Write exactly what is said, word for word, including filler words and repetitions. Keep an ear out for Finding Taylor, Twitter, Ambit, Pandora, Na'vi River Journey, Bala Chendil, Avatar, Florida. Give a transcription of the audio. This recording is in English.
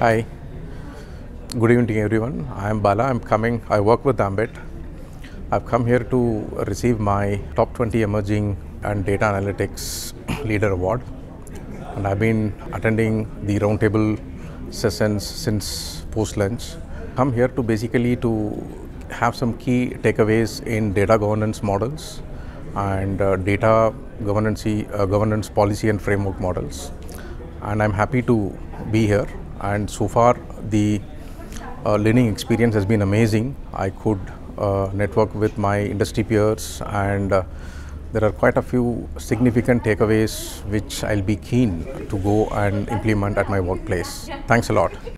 Hi, good evening everyone. I am Bala. I am coming, I work with Ambit. I have come here to receive my Top twenty Emerging and Data Analytics Leader Award. And I have been attending the roundtable sessions since post-lunch. I am here to basically to have some key takeaways in data governance models and uh, data governance, uh, governance policy and framework models. And I'm happy to be here, and so far the uh, learning experience has been amazing. I could uh, network with my industry peers, and uh, there are quite a few significant takeaways which I'll be keen to go and implement at my workplace. Thanks a lot.